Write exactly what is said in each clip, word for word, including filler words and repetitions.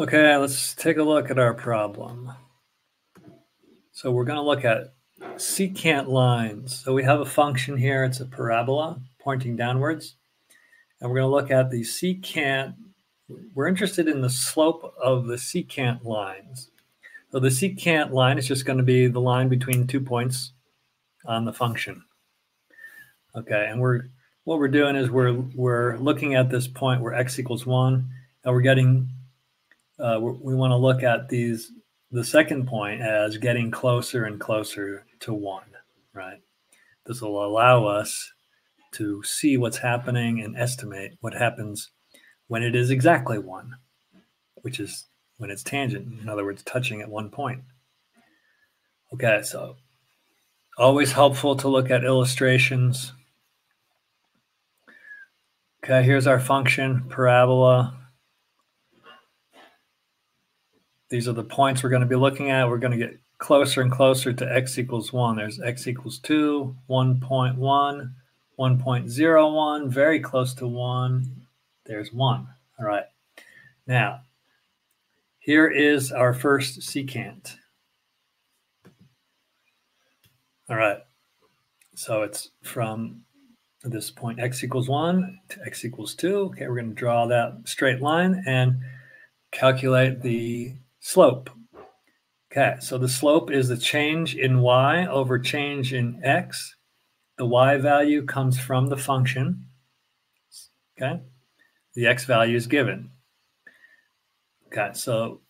Okay, let's take a look at our problem. So we're going to look at secant lines. So we have a function here. It's a parabola pointing downwards. And we're going to look at the secant. We're interested in the slope of the secant lines. So the secant line is just going to be the line between two points on the function. Okay, and we're what we're doing is we're we're looking at this point where x equals one, and we're getting uh, we want to look at these the second point as getting closer and closer to one, right? This will allow us to see what's happening and estimate what happens when it is exactly one, which is when it's tangent, in other words, touching at one point. Okay, so always helpful to look at illustrations. Okay, here's our function, parabola. These are the points we're going to be looking at. We're going to get closer and closer to x equals one. There's x equals two, one point one, one point zero one, very close to one. There's one. All right. Now, here is our first secant. All right. So it's from this point x equals one to x equals two. Okay, we're going to draw that straight line and calculate the slope. Okay, so the slope is the change in y over change in x. The y value comes from the function. Okay, the x value is given. Okay, so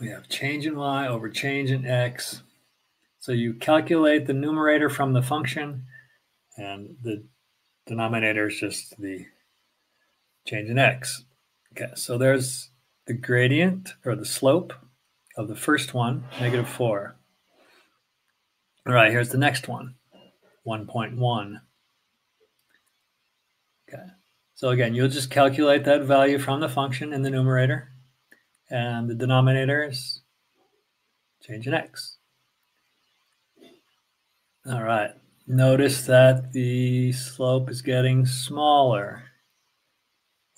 we have change in y over change in x. So you calculate the numerator from the function, and the denominator is just the change in x. Okay, so there's the gradient, or the slope, of the first one, negative four. All right, here's the next one, one point one. Okay, so again, you'll just calculate that value from the function in the numerator, and the denominator is change in x. All right, notice that the slope is getting smaller.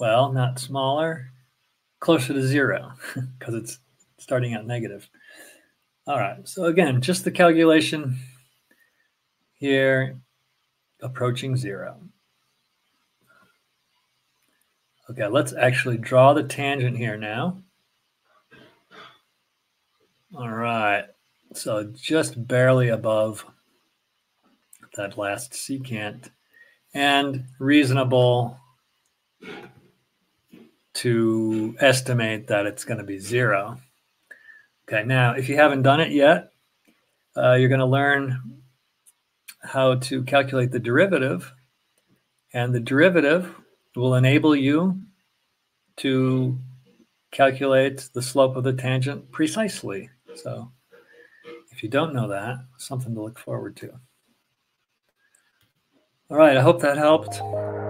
Well, not smaller, closer to zero, because it's starting out negative. All right, so again, just the calculation here, approaching zero. Okay, let's actually draw the tangent here now. All right, so just barely above that last secant, and reasonable to estimate that it's going to be zero. Okay, now if you haven't done it yet, uh, you're going to learn how to calculate the derivative, and the derivative will enable you to calculate the slope of the tangent precisely. So if you don't know that, something to look forward to. All right, I hope that helped.